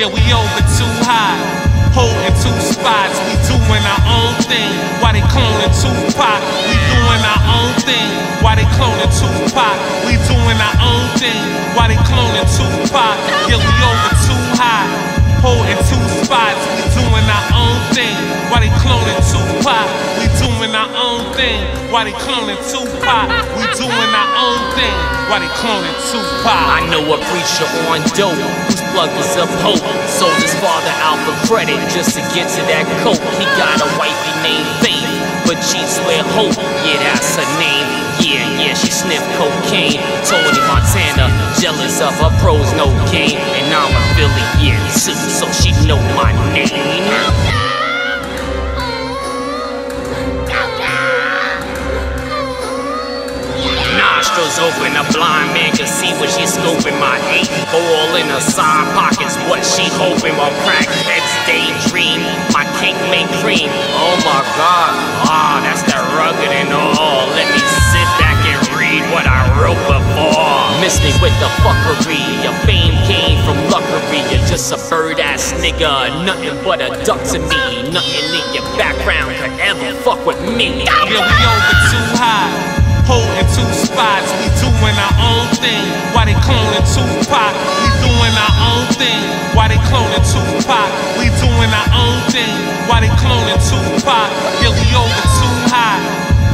Yeah, we over too high, holding two spots. We doing our own thing, why they cloning Tupac? We doing our own thing, why they cloning Tupac? We doing our own thing, why they cloning Tupac? Yeah, we over too high, holding two spots. We doing our own thing, why they cloning Tupac? We doing our own thing, why they cloning Tupac? We doing our own thing, why they cloning Tupac? I know a preacher on dope. Plug is up hope, sold his father out for credit just to get to that coat. He got a wifey named Faith, but cheats with hope. Yeah, that's her name. Yeah, she sniffed cocaine. Told him Montana, jealous of her pros, no game. And I'm a Philly, yeah, too, so she know my name. Open, a blind man can see what she's scoping. My eight ball in her side pockets, what she hoping. While crack heads daydream, my cake make cream. Oh my god, that's that rugged and all. Let me sit back and read what I wrote before. Missed me with the fuckery, your fame came from luckery. You're just a bird ass nigga, nothing but a duck to me. Nothing in your background could ever fuck with me. Yeah, we over too high, holding two spots. We doing our own thing, why they cloning Tupac? We doing our own thing, why they cloning Tupac? We doing our own thing, why they cloning Tupac? Yeah, we over too high,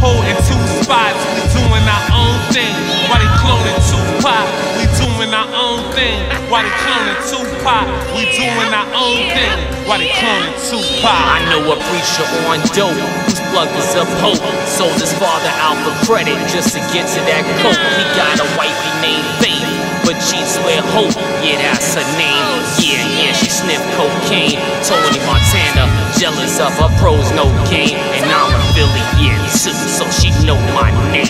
holding two spots. We doing our own thing, why they cloning Tupac? We doing our own thing, why they cloning Tupac? We doing our own thing, why they cloning Tupac? I know a preacher on dope. Plug is up hope, sold his father out for credit just to get to that coat. He got a wifey named Faith, but cheats with hope. Yeah, that's her name. Yeah, she sniffed cocaine. Told him Montana, jealous of her pros, no game. And I'm a Philly, yeah, too, so she know my name.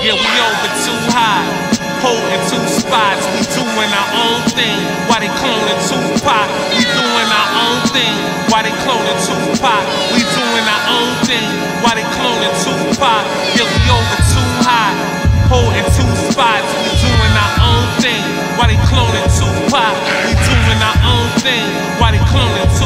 Yeah, we over too high, holding two spots. We doing our own thing, why they cloning Tupac? We doing our own thing, why they cloning Tupac? We doing our own thing, why they cloning Tupac? Yeah, we over too high, holding two spots. We doing our own thing, why they cloning Tupac? We doing our own thing, why they cloning Tupac?